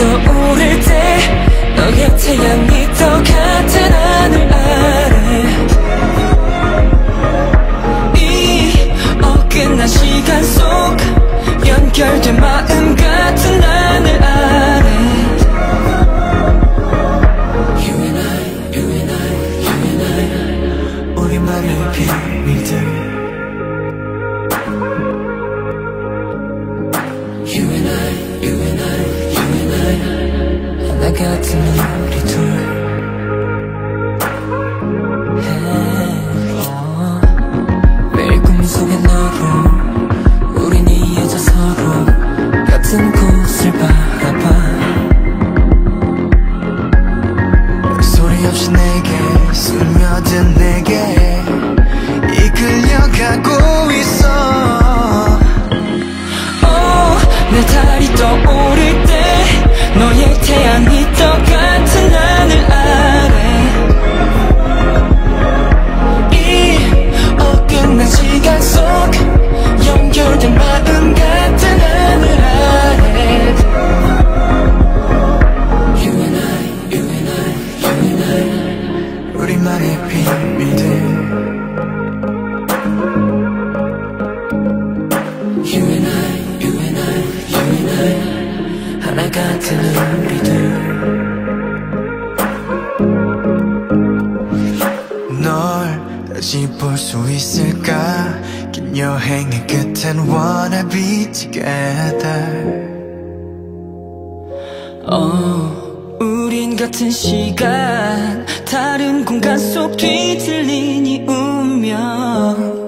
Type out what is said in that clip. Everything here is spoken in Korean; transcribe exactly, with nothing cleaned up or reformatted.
떠오를 때 너의 태양이 똑같은 하늘 아래 이 어긋난 시간 속 연결된 마음 같은 하늘 아래 You and I, you and I, you and I 우리만의 비밀들 I got to know you too. 매일 꿈속의 너로 우린 이어져 서로 같은 곳을 바라봐 소리 없이 내게 스며든 내게 이끌려가고 있어 oh, 내 달이 떠오를 때 너의 태양이 똑같은 하늘 아래 이 어긋난 시간 속 연결된 마음 같은 하늘 아래 You and I, you and I, you and I 우리만의 비밀들 You and I, you and I, you and I 하나 같은 우리들 널 다시 볼 수 있을까 긴 여행의 끝엔 원해 비치겠다 oh, 우린 같은 시간 다른 공간 속 뒤틀린 이 운명